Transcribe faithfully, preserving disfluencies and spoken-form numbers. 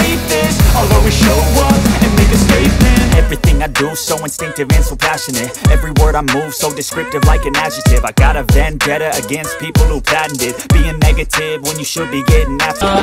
hate this, I'll always show up and make a statement. Everything I do, so instinctive and so passionate. Every word I move, so descriptive like an adjective. I got a vendetta against people who patented being negative when you should be getting after it.